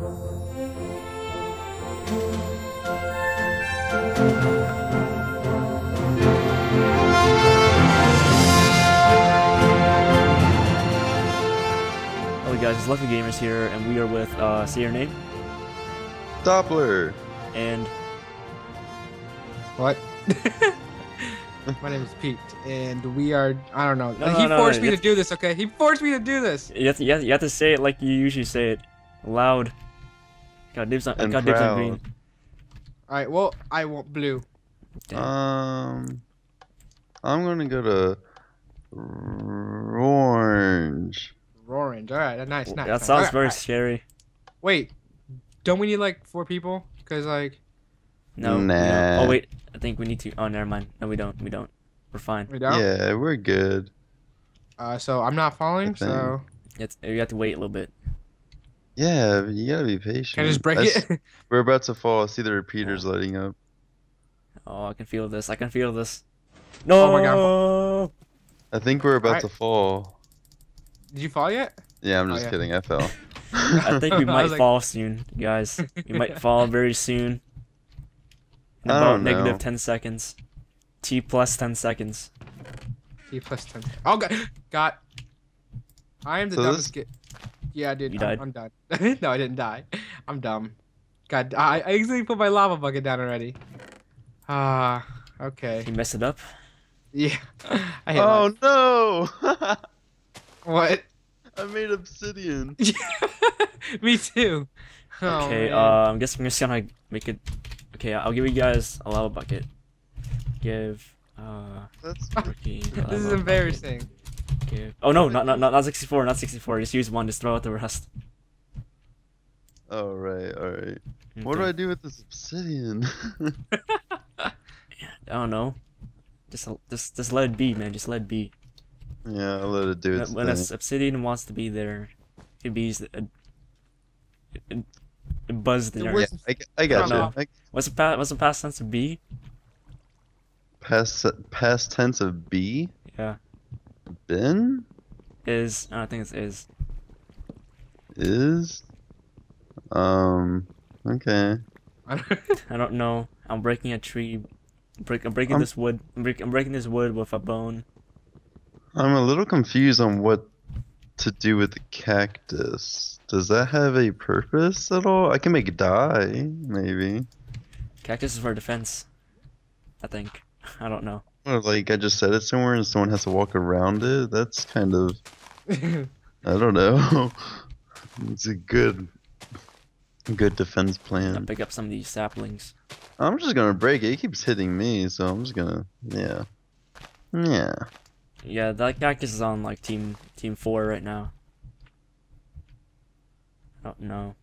Hello guys, it's Lefty Gamers here, and we are with, say your name? Doppler! And... what? My name is Pete, and we are, I don't know. No, he forced me to do this, okay? He forced me to do this! You have to say it like you usually say it. Loud. Got dibs on, green. Alright, well, I want blue. Damn. I'm gonna go to... orange. Orange, alright, nice, nice. That sounds very scary. Wait, don't we need like 4 people? Because like... no, nah. Oh wait, I think we need to... oh, never mind. No, we don't, We're fine. We don't? Yeah, we're good. So I'm not falling, so... you have to wait a little bit. Yeah, you gotta be patient. Can I just break it? We're about to fall. I see the repeaters lighting up. Oh, I can feel this. I can feel this. No! Oh my god. I think we're about to fall. Did you fall yet? Yeah, I'm just kidding. I fell. I think we might fall soon, guys. We might fall very soon. In about negative 10 seconds. T plus 10 seconds. T plus 10. Oh, god. Got. I am the dumbest kid. Yeah, I did. I'm done. No, I didn't die. I'm dumb. God, I easily put my lava bucket down already. Ah, okay. You messed it up? Yeah. I hate no! What? I made obsidian. Me too. Oh, okay, I'm guessing we're just gonna make it. Okay, I'll give you guys a lava bucket. Give. That's this is embarrassing. Bucket. Okay. Oh no, not 64, not 64. Just use one, just throw out the rest. Alright, alright. Okay. What do I do with this obsidian? I don't know. Just let it be, man. Just let it be. Yeah, I'll let it do its thing. When obsidian wants to be there, it bees. It buzzed there. Yeah, I got you. What's the past tense of be? Past tense of be? Yeah. Been? Is. I think it's is. Is? Okay. I don't know. I'm breaking a tree. I'm breaking this wood. I'm breaking this wood with a bone. I'm a little confused on what to do with the cactus. Does that have a purpose at all? I can make dye, maybe. Cactus is for defense. I think. I don't know. Like I just said it somewhere and someone has to walk around it. That's kind of I don't know. It's a good defense plan. I'll pick up some of these saplings. I'm just gonna break it. It keeps hitting me, so I'm just gonna yeah, that cactus is on like team 4 right now. I don't know.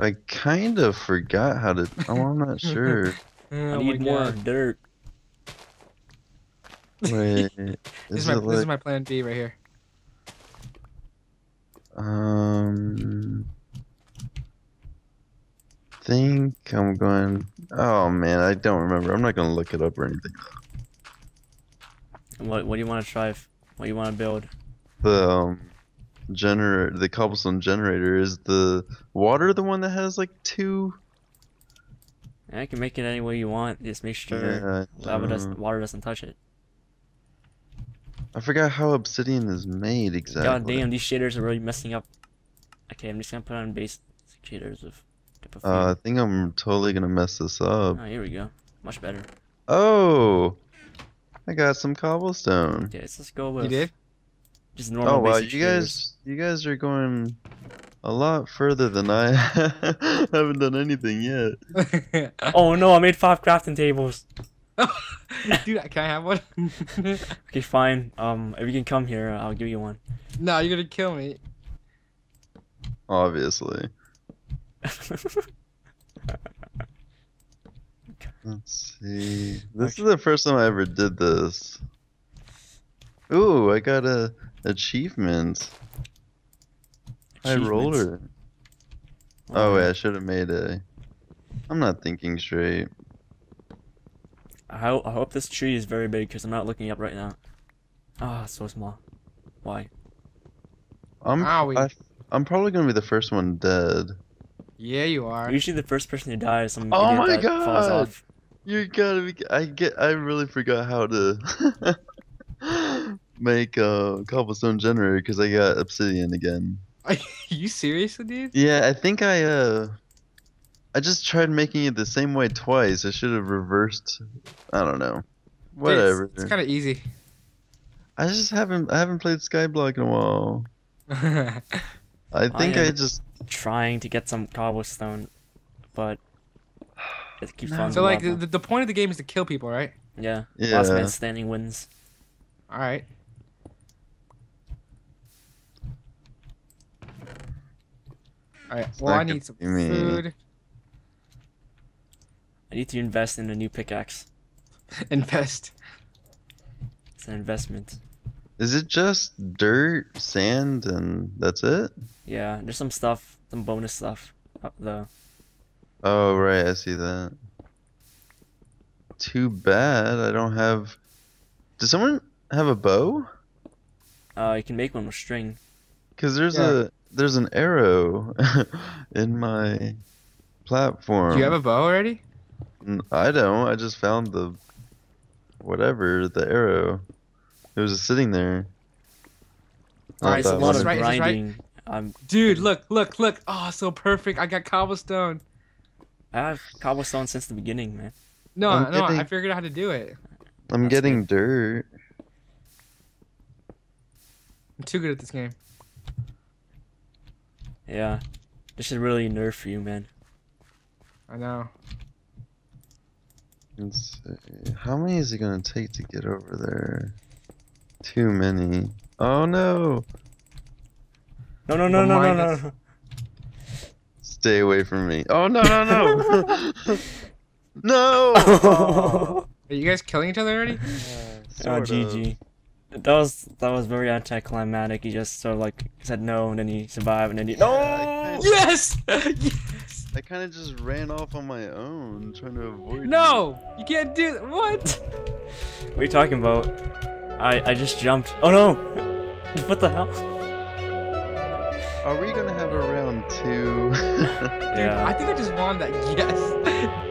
I kind of forgot how to I'm not sure. I need more dirt. Wait, this is my plan B right here. Think I'm going. Oh man, I don't remember. I'm not gonna look it up or anything. What do you want to try? What do you want to build? The the cobblestone generator. Is the water the one that has like 2? I can make it any way you want. Just make sure water doesn't touch it. I forgot how obsidian is made exactly. God damn, these shaders are really messing up. Okay, I'm just gonna put on base shaders of. I think I'm totally gonna mess this up. Oh, here we go. Much better. Oh, I got some cobblestone. Okay, let's just go with. You did? Just normal. Oh wow, you guys, are going a lot further than I haven't done anything yet. Oh no, I made 5 crafting tables. Dude, can I have one? Okay, fine. If you can come here, I'll give you one. No, you're gonna kill me. Obviously. Let's see. This is the first time I ever did this. Ooh, I got a achievement. High roller. Oh wait, I should have made a. I'm not thinking straight. I hope this tree is very big because I'm not looking up right now. Ah, so small. Why? I I'm probably gonna be the first one dead. Yeah, you are. You're usually the first person who dies. Some oh my that god! Falls off. You gotta be. I really forgot how to make a cobblestone generator because I got obsidian again. Are you seriously, dude? Yeah, I think I just tried making it the same way twice. I should have reversed. I don't know. Whatever. It's kind of easy. I just haven't played Skyblock in a while. I think I just trying to get some cobblestone, but it keeps falling. So like the point of the game is to kill people, right? Yeah. Last man standing wins. All right. All right. Well, I need some food. I need to invest in a new pickaxe. Invest. It's an investment. Is it just dirt, sand, and that's it? Yeah, there's some stuff, some bonus stuff up there. Oh, right, I see that. Too bad I don't have... Does someone have a bow? You can make one with string. Because there's an arrow in my platform. Do you have a bow already? I don't, I just found the... whatever, the arrow. It was just sitting there. Alright, so a lot of grinding. Dude, look. Oh, so perfect. I got cobblestone. I have cobblestone since the beginning, man. No, I figured out how to do it. I'm getting dirt. I'm too good at this game. Yeah. This should really nerf you, man. I know. Let's see. How many is it going to take to get over there? Too many. Oh no! No! Stay away from me. Oh no! No! Oh. Are you guys killing each other already? Oh, GG. That was very anticlimactic. He just sort of like said no, and then he survived, and then he no. Yes! Yes! I kind of just ran off on my own, trying to avoid. No! You can't do that. What? What are you talking about? I just jumped. Oh no! What the hell? Are we gonna have a round 2? Dude, yeah. I think I just won that. Yes.